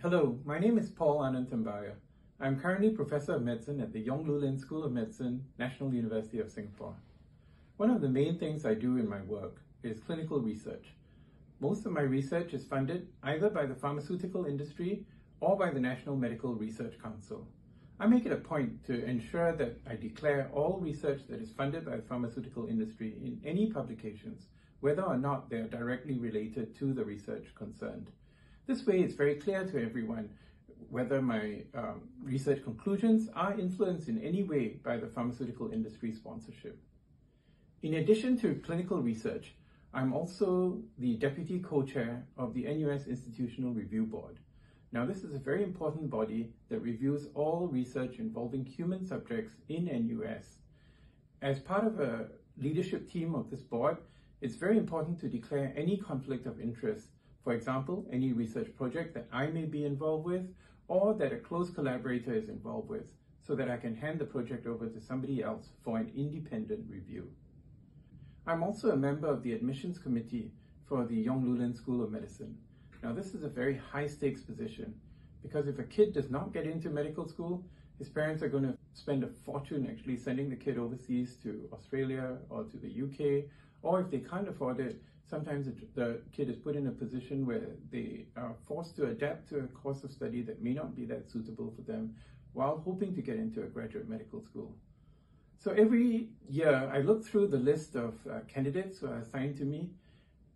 Hello, my name is Paul Ananth Tambyah. I'm currently Professor of Medicine at the Yong Loo Lin School of Medicine, National University of Singapore. One of the main things I do in my work is clinical research. Most of my research is funded either by the pharmaceutical industry or by the National Medical Research Council. I make it a point to ensure that I declare all research that is funded by the pharmaceutical industry in any publications, whether or not they are directly related to the research concerned. This way it's very clear to everyone whether my research conclusions are influenced in any way by the pharmaceutical industry sponsorship. In addition to clinical research, I'm also the Deputy Co-Chair of the NUS Institutional Review Board. Now, this is a very important body that reviews all research involving human subjects in NUS. As part of a leadership team of this board, it's very important to declare any conflict of interest. For example, any research project that I may be involved with or that a close collaborator is involved with, so that I can hand the project over to somebody else for an independent review. I'm also a member of the admissions committee for the Yong Loo Lin School of Medicine. Now, this is a very high-stakes position, because if a kid does not get into medical school, his parents are going to spend a fortune actually sending the kid overseas to Australia or to the UK, or if they can't afford it, sometimes the kid is put in a position where they are forced to adapt to a course of study that may not be that suitable for them while hoping to get into a graduate medical school. So every year I look through the list of candidates who are assigned to me,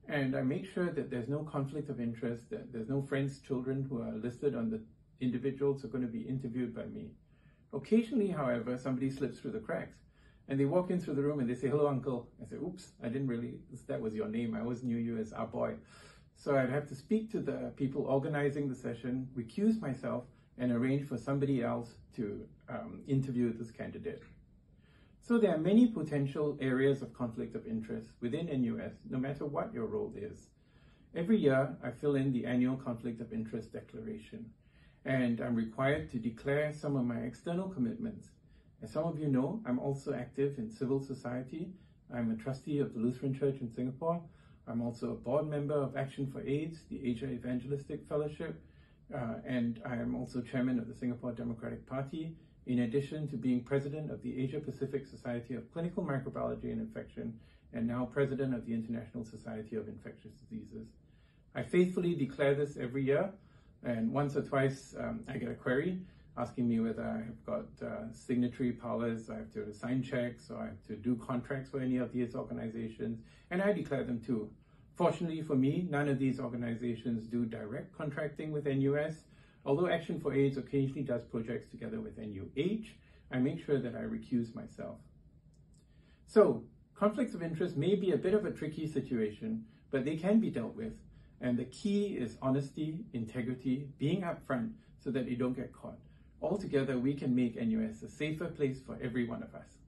and I make sure that there's no conflict of interest, that there's no friends' children who are listed on the individuals who are going to be interviewed by me. Occasionally, however, somebody slips through the cracks and they walk in through the room and they say, "Hello, uncle." I say, "Oops, I didn't really, that was your name. I always knew you as our boy." So I'd have to speak to the people organizing the session, recuse myself, and arrange for somebody else to interview this candidate. So there are many potential areas of conflict of interest within NUS, no matter what your role is. Every year, I fill in the annual conflict of interest declaration, and I'm required to declare some of my external commitments. As some of you know, I'm also active in civil society. I'm a trustee of the Lutheran Church in Singapore. I'm also a board member of Action for AIDS, the Asia Evangelistic Fellowship, and I am also chairman of the Singapore Democratic Party, in addition to being president of the Asia Pacific Society of Clinical Microbiology and Infection, and now president of the International Society of Infectious Diseases. I faithfully declare this every year, and once or twice I get a query asking me whether I have got signatory powers, I have to sign checks, or I have to do contracts for any of these organizations, and I declare them too. Fortunately for me, none of these organizations do direct contracting with NUS, although Action for AIDS occasionally does projects together with NUH, I make sure that I recuse myself. So, conflicts of interest may be a bit of a tricky situation, but they can be dealt with. And the key is honesty, integrity, being upfront so that you don't get caught. Altogether, we can make NUS a safer place for every one of us.